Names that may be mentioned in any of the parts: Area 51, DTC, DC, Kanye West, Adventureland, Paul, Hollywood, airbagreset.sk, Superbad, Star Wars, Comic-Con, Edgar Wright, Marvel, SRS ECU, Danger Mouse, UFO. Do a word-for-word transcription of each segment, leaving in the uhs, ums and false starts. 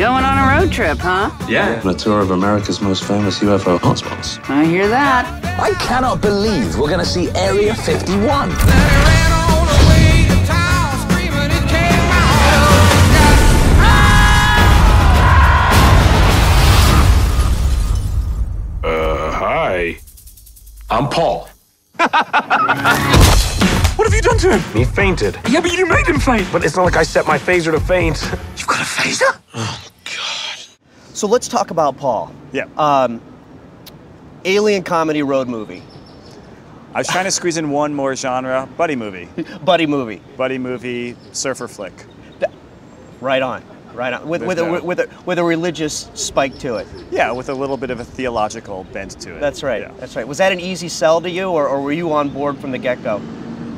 Going on a road trip, huh? Yeah, a tour of America's most famous U F O hotspots. I hear that. I cannot believe we're going to see Area fifty-one. Uh, hi. I'm Paul. What have you done to him? He fainted. Yeah, but you made him faint. But it's not like I set my phaser to faint. You've got a phaser? Oh, God. So let's talk about Paul. Yeah. Um, alien comedy road movie. I was trying to squeeze in one more genre. Buddy movie. Buddy movie. Buddy movie, surfer flick. Right on. Right on. With, with, a, with, a, with a religious spike to it. Yeah, with a little bit of a theological bent to it. That's right. Yeah. That's right. Was that an easy sell to you, or, or were you on board from the get-go?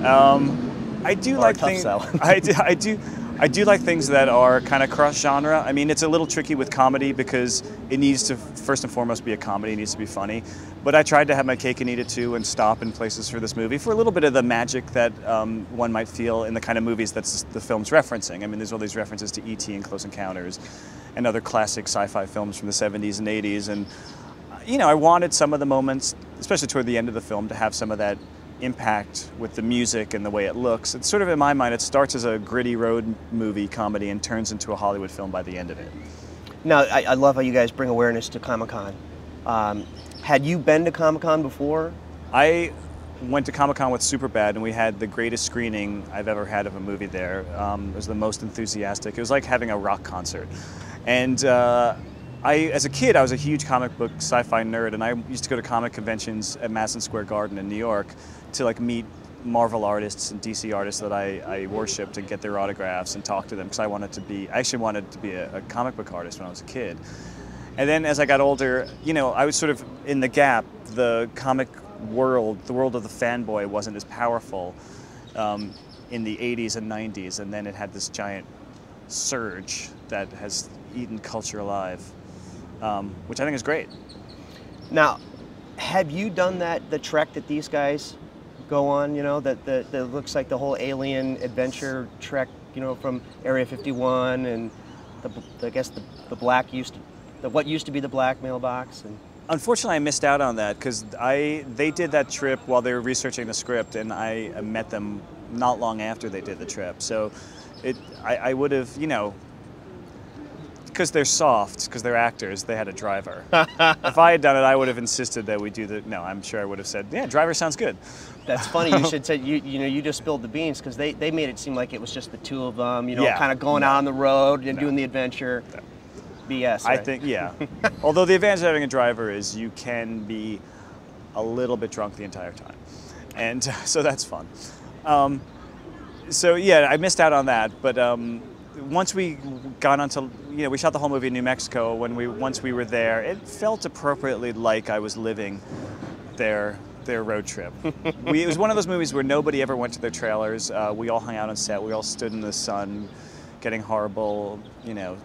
Um, I do or like things. I do, I do. I do like things that are kind of cross-genre. I mean, it's a little tricky with comedy because it needs to, first and foremost, be a comedy. It needs to be funny. But I tried to have my cake and eat it too and stop in places for this movie for a little bit of the magic that um, one might feel in the kind of movies that the film's referencing. I mean, there's all these references to E T and Close Encounters and other classic sci-fi films from the seventies and eighties. And, you know, I wanted some of the moments, especially toward the end of the film, to have some of that impact with the music and the way it looks. It's sort of, in my mind, it starts as a gritty road movie comedy and turns into a Hollywood film by the end of it. Now, I, I love how you guys bring awareness to Comic-Con. Um, had you been to Comic-Con before? I went to Comic-Con with Superbad, and we had the greatest screening I've ever had of a movie there. Um, it was the most enthusiastic. It was like having a rock concert. And uh, I, as a kid, I was a huge comic book sci-fi nerd, and I used to go to comic conventions at Madison Square Garden in New York to like meet Marvel artists and D C artists that I, I worshipped and get their autographs and talk to them because I wanted to be, I actually wanted to be a, a comic book artist when I was a kid. And then as I got older, you know, I was sort of in the gap. The comic world, the world of the fanboy wasn't as powerful um, in the eighties and nineties, and then it had this giant surge that has eaten culture alive, um, which I think is great. Now, have you done that, the trek that these guys go on, you know, that, that, that looks like the whole alien adventure trek, you know, from Area fifty-one and the, the, I guess the, the black used to, the, what used to be the black mailbox? And unfortunately, I missed out on that because I they did that trip while they were researching the script, and I met them not long after they did the trip. So it I, I would have, you know, because they're soft, because they're actors, they had a driver. If I had done it, I would have insisted that we do the, no, I'm sure I would have said, yeah, driver sounds good. That's funny, you should say, you, you know, you just spilled the beans, because they, they made it seem like it was just the two of them, you know, yeah. kind of going no. out on the road and no. doing the adventure. No. B S, right? I think, yeah. Although the advantage of having a driver is you can be a little bit drunk the entire time. And uh, so that's fun. Um, so yeah, I missed out on that, but um, once we got onto, you know, we shot the whole movie in New Mexico. When we once we were there, it felt appropriately like I was living their their road trip. we, it was one of those movies where nobody ever went to their trailers. Uh, we all hung out on set. We all stood in the sun, getting horrible, you know,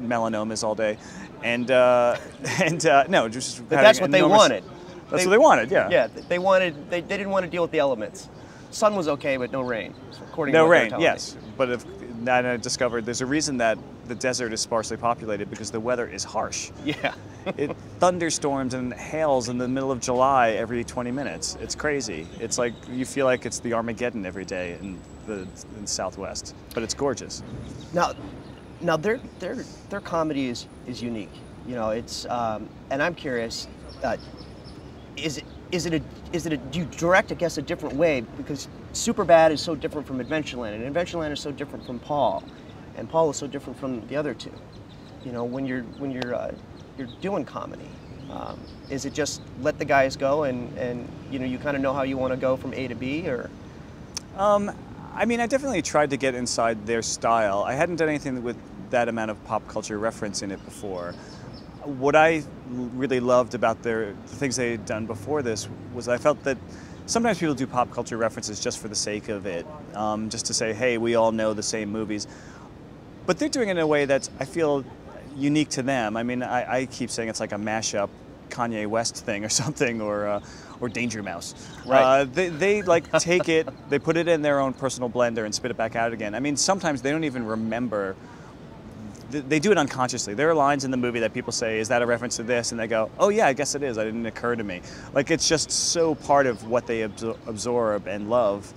melanomas all day, and uh, and uh, no, just. But that's what they wanted. That's they, what they wanted. Yeah. Yeah, they wanted. They they didn't want to deal with the elements. Sun was okay, but no rain. According no to rain. Yes, but if. And I discovered there's a reason that the desert is sparsely populated, because the weather is harsh. Yeah. It thunderstorms and hails in the middle of July every twenty minutes. It's crazy. It's like you feel like it's the Armageddon every day in the, in the Southwest, but it's gorgeous. Now, now their their their comedy is is unique. You know, it's um, and I'm curious, uh, is it is it a is it a do you direct, I guess, a different way, because Superbad is so different from Adventureland, and Adventureland is so different from Paul, and Paul is so different from the other two. You know, when you're when you're uh, you're doing comedy, um, is it just let the guys go and and you know you kind of know how you want to go from A to B, or? Um, I mean, I definitely tried to get inside their style. I hadn't done anything with that amount of pop culture reference in it before. What I really loved about their the things they had done before this was I felt that. Sometimes people do pop culture references just for the sake of it, um, just to say, hey, we all know the same movies. But they're doing it in a way that's, I feel, unique to them. I mean, I, I keep saying it's like a mashup Kanye West thing or something, or uh, or Danger Mouse. Right. Uh, they, they like take it, they put it in their own personal blender and spit it back out again. I mean, sometimes they don't even remember. They do it unconsciously. There are lines in the movie that people say, is that a reference to this? And they go, oh yeah, I guess it is. It didn't occur to me. Like, it's just so part of what they absor absorb and love.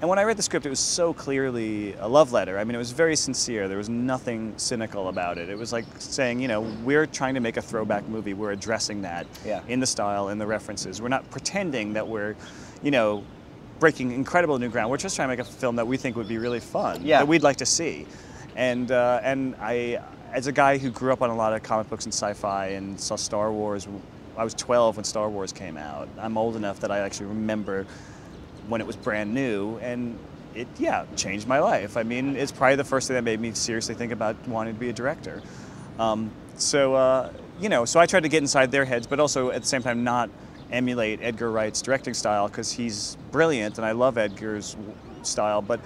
And when I read the script, it was so clearly a love letter. I mean, it was very sincere. There was nothing cynical about it. It was like saying, you know, we're trying to make a throwback movie. We're addressing that yeah. in the style, in the references. We're not pretending that we're, you know, breaking incredible new ground. We're just trying to make a film that we think would be really fun, yeah. that we'd like to see. And uh, and I, as a guy who grew up on a lot of comic books and sci-fi and saw Star Wars, I was twelve when Star Wars came out. I'm old enough that I actually remember when it was brand new, and it, yeah, changed my life. I mean, it's probably the first thing that made me seriously think about wanting to be a director. Um, so, uh, you know, so I tried to get inside their heads, but also at the same time not emulate Edgar Wright's directing style, because he's brilliant and I love Edgar's style, but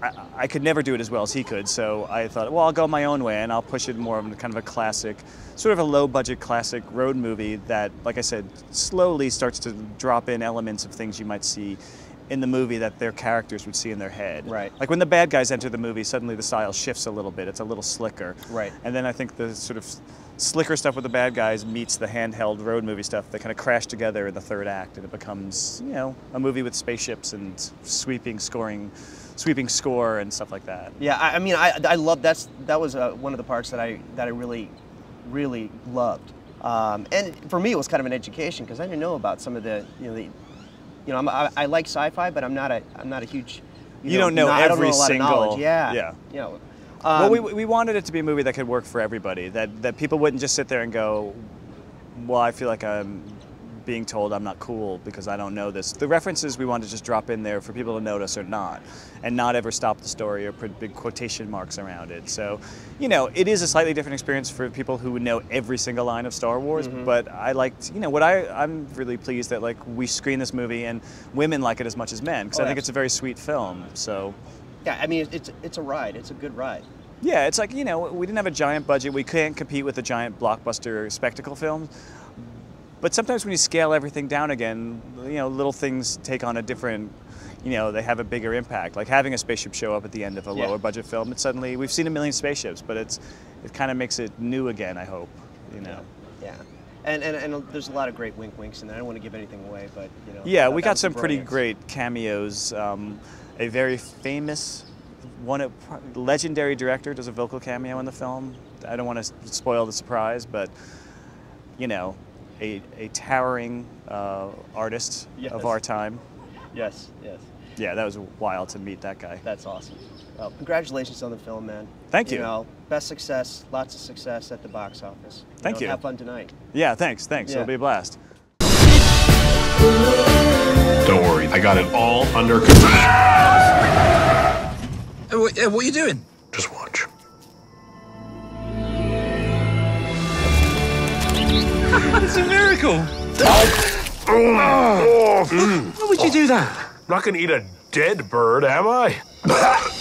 I, I could never do it as well as he could. So I thought, well, I'll go my own way and I'll push it more of kind of a classic, sort of a low-budget classic road movie that, like I said, slowly starts to drop in elements of things you might see in the movie that their characters would see in their head. Right. Like when the bad guys enter the movie, suddenly the style shifts a little bit. It's a little slicker. Right. And then I think the sort of slicker stuff with the bad guys meets the handheld road movie stuff. They kind of crash together in the third act, and it becomes, you know, a movie with spaceships and sweeping scoring, sweeping score and stuff like that. Yeah, I, I mean, I, I love that's that was uh, one of the parts that I that I really, really loved. Um, and for me, it was kind of an education, because I didn't know about some of the, you know, the. You know, I'm, I, I like sci-fi, but I'm not a I'm not a huge. You, you know, don't know not, every I don't know a lot single. Of knowledge. Yeah. Yeah. You know. Um, well, we we wanted it to be a movie that could work for everybody. That that people wouldn't just sit there and go, well, I feel like I'm being told I'm not cool because I don't know this. The references we wanted to just drop in there for people to notice or not, and not ever stop the story or put big quotation marks around it. So, you know, it is a slightly different experience for people who would know every single line of Star Wars, mm-hmm. but I liked, you know, what I, I'm really pleased that, like, we screened this movie and women like it as much as men, because oh, I think absolutely. It's a very sweet film, so. Yeah, I mean, it's, it's a ride, it's a good ride. Yeah, it's like, you know, we didn't have a giant budget, we can't compete with the giant blockbuster spectacle films. But sometimes when you scale everything down again, you know, little things take on a different, you know, they have a bigger impact. Like having a spaceship show up at the end of a yeah. lower budget film, and suddenly we've seen a million spaceships, but it's, it kind of makes it new again, I hope, you know. Yeah, yeah. And, and, and there's a lot of great wink winks in there. I don't want to give anything away, but, you know. Yeah, we got some pretty great cameos. Um, a very famous, one legendary director does a vocal cameo in the film. I don't want to spoil the surprise, but, you know. A, a towering uh, artist yes. of our time. Yes, yes. Yeah, that was wild to meet that guy. That's awesome. Well, congratulations on the film, man. Thank you. You know, best success, lots of success at the box office. You Thank know, you. Have fun tonight. Yeah, thanks, thanks. Yeah. It'll be a blast. Don't worry, I got it all under control. Ah! What, what are you doing? Just watch. It's a miracle. How would you do that? Not gonna eat a dead bird, am I?